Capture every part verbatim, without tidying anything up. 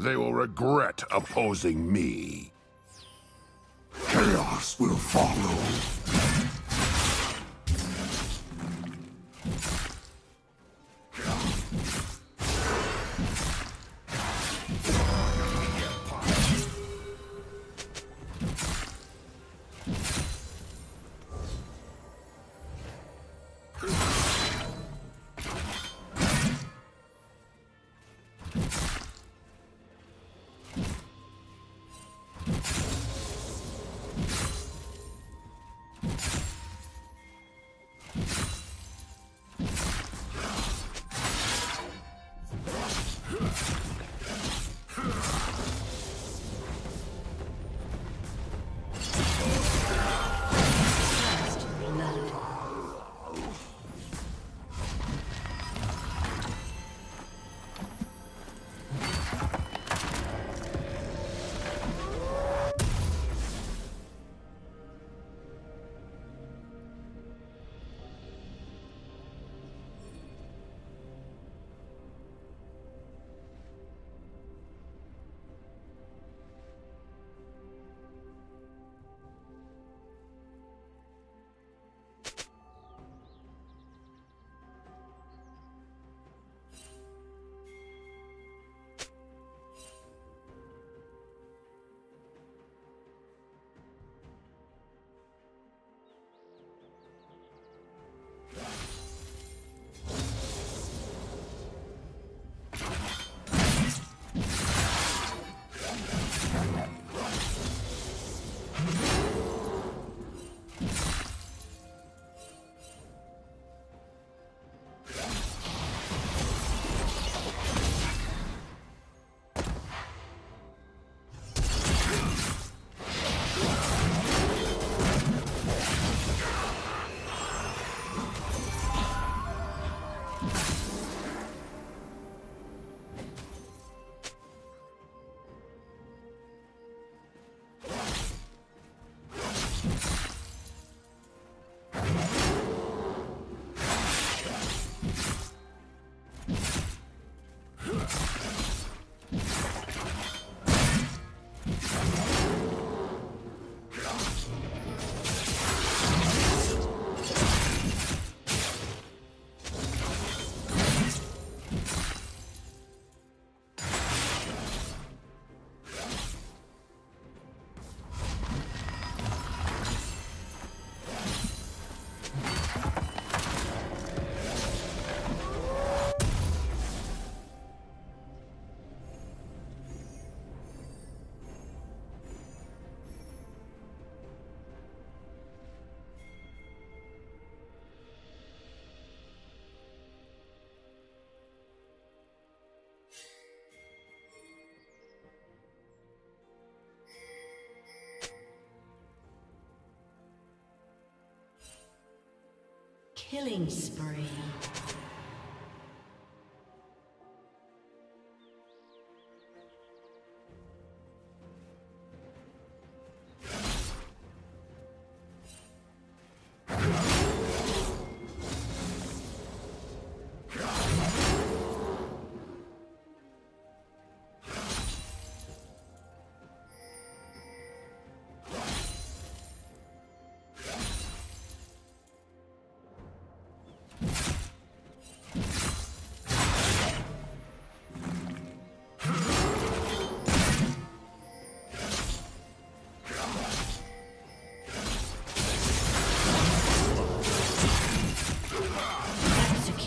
They will regret opposing me. Chaos will follow. Killing spree.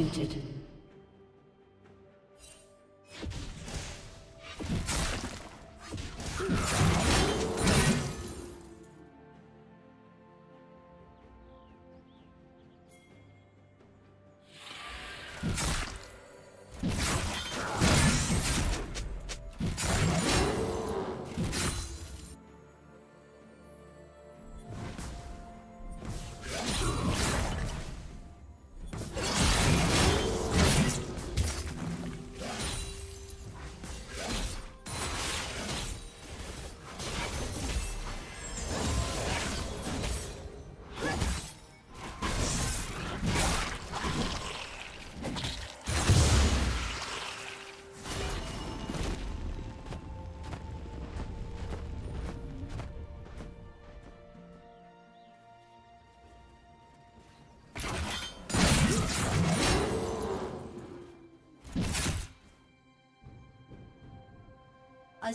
Executed. A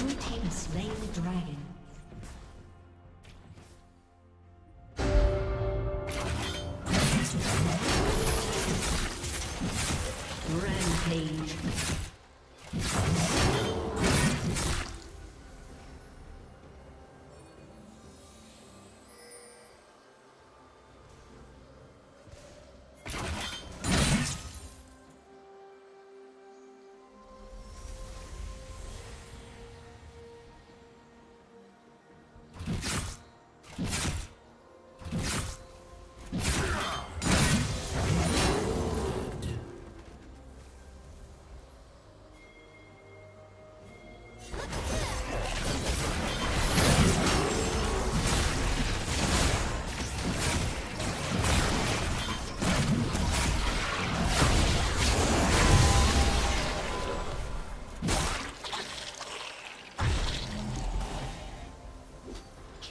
Blue team has slain the dragon.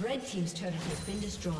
Red team's turret has been destroyed.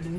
Blue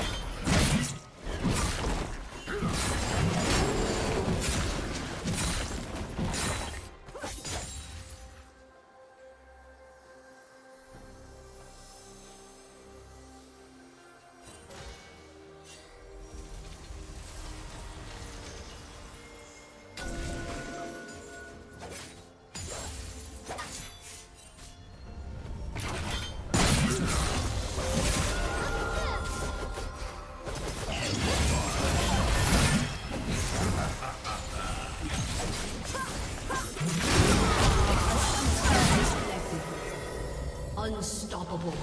Unstoppable.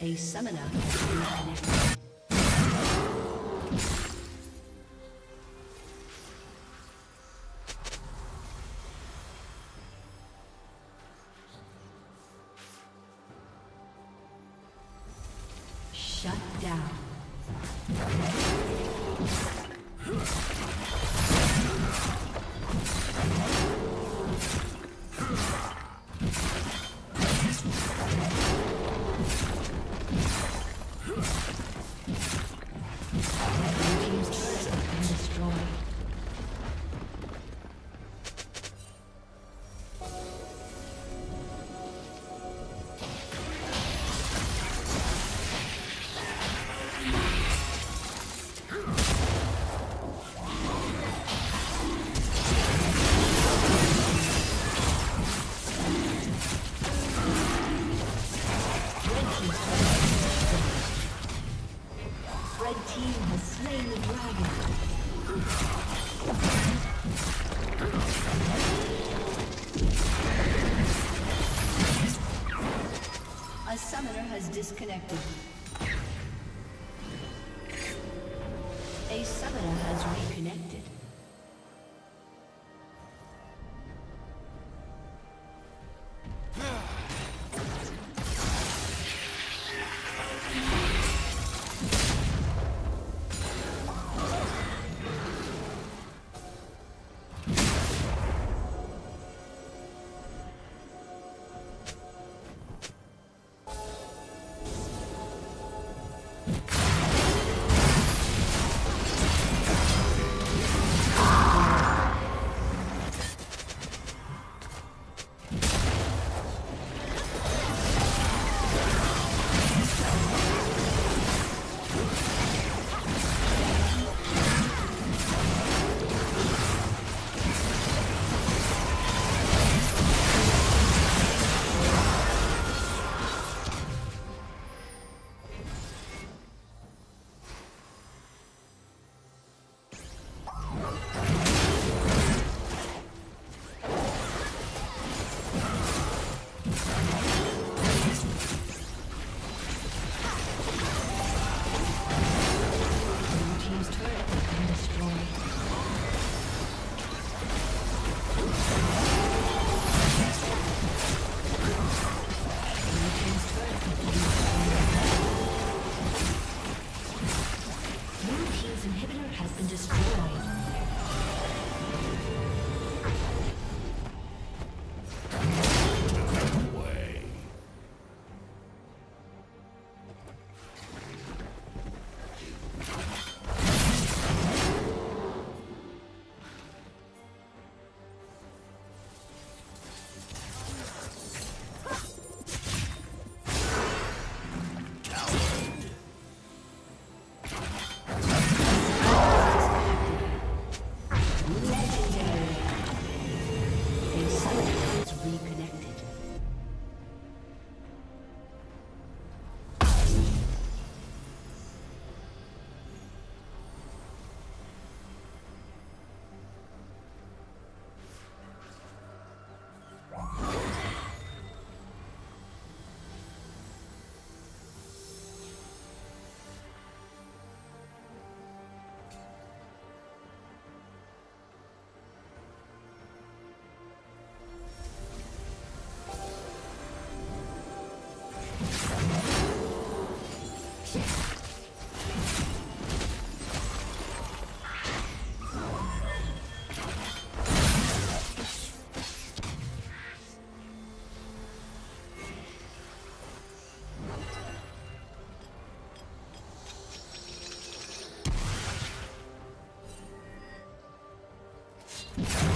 A summoner has been connected. Shut down. Red team has slain the dragon. A summoner has disconnected. A summoner has reconnected. Yeah.